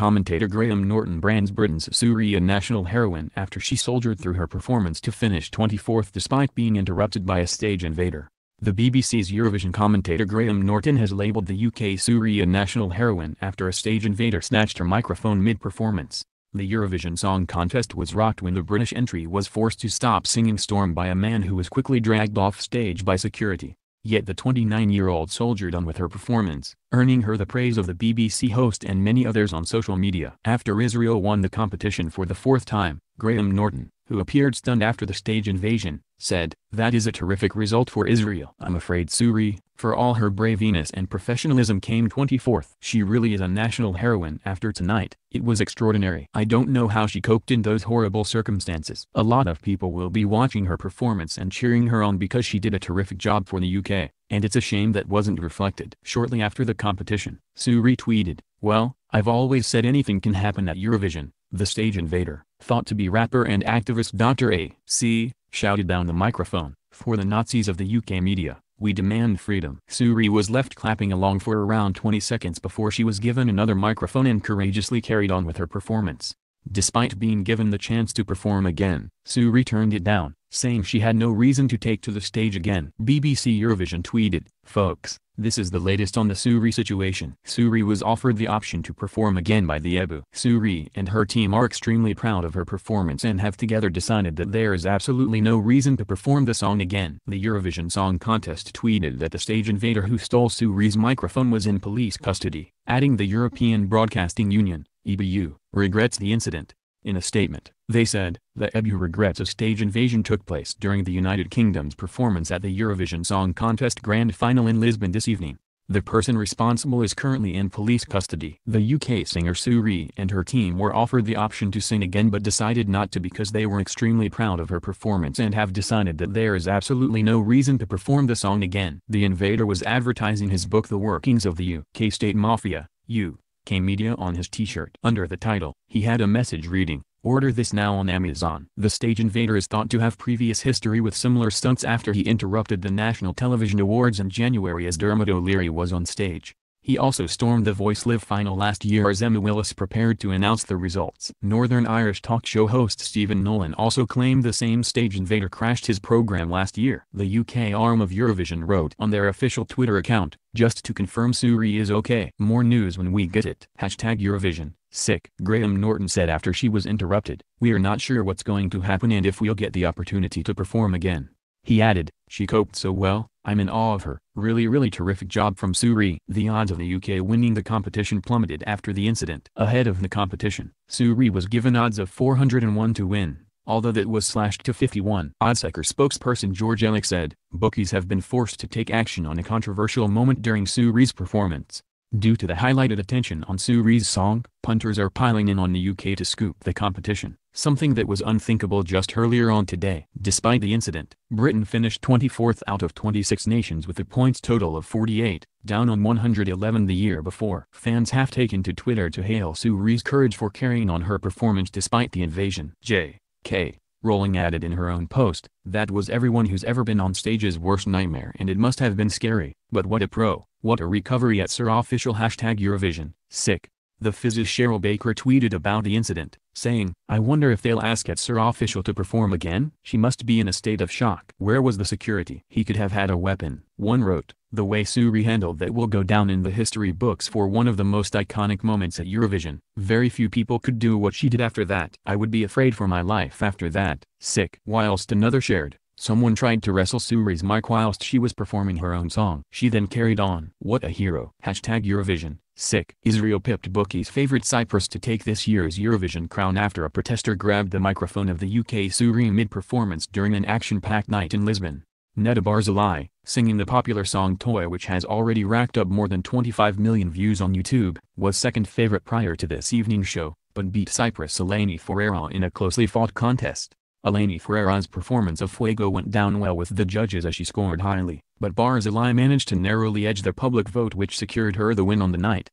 commentator Graham Norton brands Britain's SuRie a national heroine after she soldiered through her performance to finish 24th despite being interrupted by a stage invader. The BBC's Eurovision commentator Graham Norton has labelled the UK SuRie a national heroine after a stage invader snatched her microphone mid-performance. The Eurovision Song Contest was rocked when the British entry was forced to stop singing Storm by a man who was quickly dragged off stage by security. Yet the 29-year-old soldiered on with her performance, earning her the praise of the BBC host and many others on social media. After Israel won the competition for the fourth time, Graham Norton, who appeared stunned after the stage invasion, said, "That is a terrific result for Israel. I'm afraid SuRie, for all her braviness and professionalism, came 24th. She really is a national heroine after tonight. It was extraordinary. I don't know how she coped in those horrible circumstances. A lot of people will be watching her performance and cheering her on because she did a terrific job for the UK, and it's a shame that wasn't reflected." Shortly after the competition, SuRie tweeted, "Well, I've always said anything can happen at Eurovision. The stage invader, thought to be rapper and activist Dr. A.C., shouted down the microphone, 'For the Nazis of the UK media, we demand freedom.'" SuRie was left clapping along for around 20 seconds before she was given another microphone and courageously carried on with her performance. Despite being given the chance to perform again, SuRie turned it down, saying she had no reason to take to the stage again. BBC Eurovision tweeted, "Folks, this is the latest on the SuRie situation." SuRie was offered the option to perform again by the EBU. SuRie and her team are extremely proud of her performance and have together decided that there is absolutely no reason to perform the song again. The Eurovision Song Contest tweeted that the stage invader who stole SuRie's microphone was in police custody, adding the European Broadcasting Union, EBU, regrets the incident. In a statement, they said, "The EBU regrets a stage invasion took place during the United Kingdom's performance at the Eurovision Song Contest Grand Final in Lisbon this evening. The person responsible is currently in police custody." The UK singer SuRie and her team were offered the option to sing again but decided not to because they were extremely proud of her performance and have decided that there is absolutely no reason to perform the song again. The invader was advertising his book The Workings of the UK State Mafia, UK Media on his t-shirt. Under the title, he had a message reading, "Order this now on Amazon." The stage invader is thought to have previous history with similar stunts after he interrupted the National Television Awards in January as Dermot O'Leary was on stage. He also stormed the Voice Live final last year as Emma Willis prepared to announce the results. Northern Irish talk show host Stephen Nolan also claimed the same stage invader crashed his program last year. The UK arm of Eurovision wrote on their official Twitter account, "Just to confirm SuRie is okay. More news when we get it. #Eurovision. Sick." Graham Norton said after she was interrupted, "We are not sure what's going to happen and if we'll get the opportunity to perform again." He added, "She coped so well. I'm in awe of her. Really terrific job from SuRie." The odds of the UK winning the competition plummeted after the incident. Ahead of the competition, SuRie was given odds of 401 to win, although that was slashed to 51. Oddsmaker spokesperson George Ellick said, "Bookies have been forced to take action on a controversial moment during SuRie's performance. Due to the highlighted attention on SuRie's song, punters are piling in on the UK to scoop the competition, something that was unthinkable just earlier on today." Despite the incident, Britain finished 24th out of 26 nations with a points total of 48, down on 111 the year before. Fans have taken to Twitter to hail SuRie's courage for carrying on her performance despite the invasion. J. K. Rowling added in her own post, "That was everyone who's ever been on stage's worst nightmare and it must have been scary, but what a pro, what a recovery at SuRie. #Eurovision, sick." The physicist Cheryl Baker tweeted about the incident, saying, "I wonder if they'll ask at SuRie to perform again. She must be in a state of shock. Where was the security? He could have had a weapon." One wrote, "The way SuRie handled that will go down in the history books for one of the most iconic moments at Eurovision. Very few people could do what she did after that. I would be afraid for my life after that." Sick. Whilst another shared, "Someone tried to wrestle SuRie's mic whilst she was performing her own song. She then carried on. What a hero. #Eurovision, sick." Israel pipped bookies' favorite Cyprus to take this year's Eurovision crown after a protester grabbed the microphone of the UK SuRie mid-performance during an action-packed night in Lisbon. Netta Barzilai, singing the popular song Toy, which has already racked up more than 25 million views on YouTube, was second favorite prior to this evening's show, but beat Cyprus' Eleni Ferreira in a closely fought contest. Eleni Ferreira's performance of Fuego went down well with the judges as she scored highly, but Barzilai managed to narrowly edge the public vote, which secured her the win on the night.